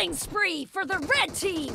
Killing spree for the red team!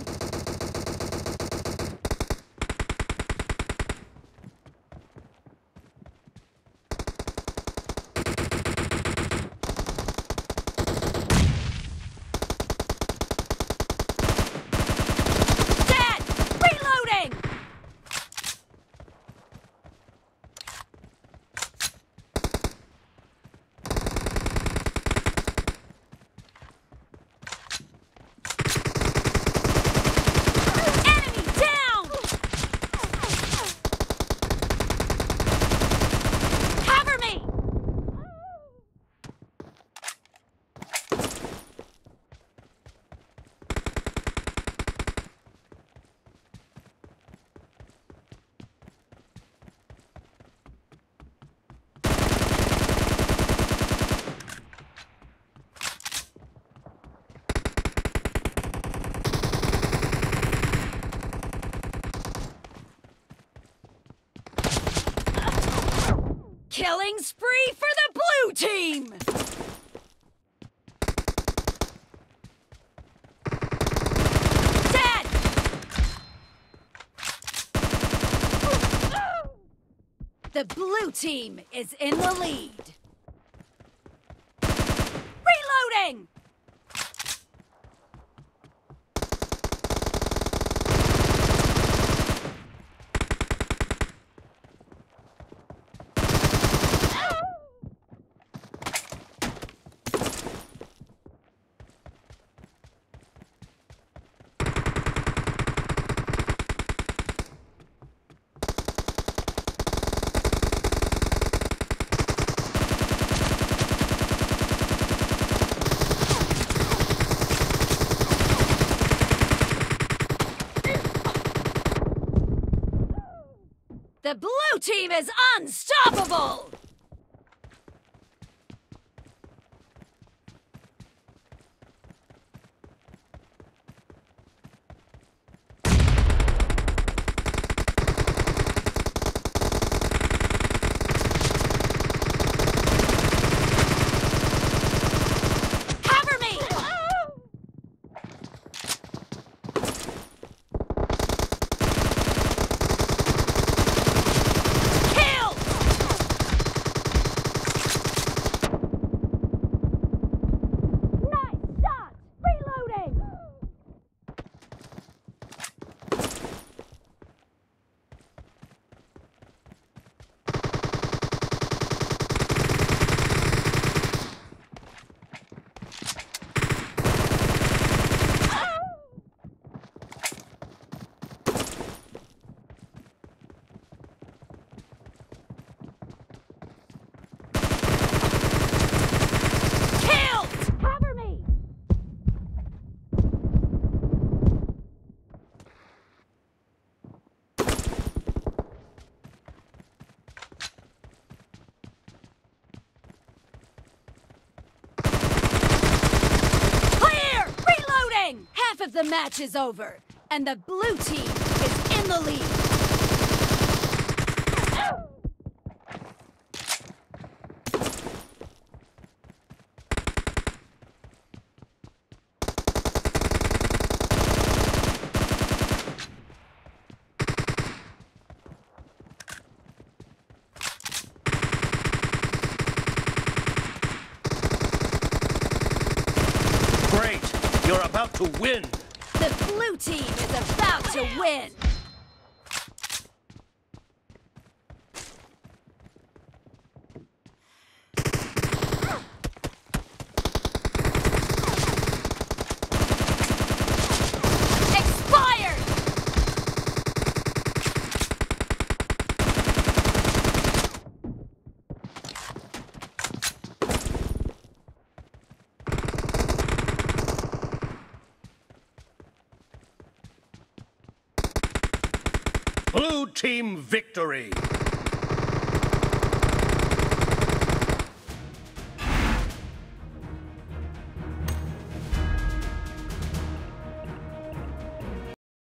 Killing spree for the blue team! Dead! The blue team is in the lead. Reloading! The blue team is unstoppable! The match is over, and the blue team is in the lead. Great! You're about to win! The blue team is about to win! Blue team victory!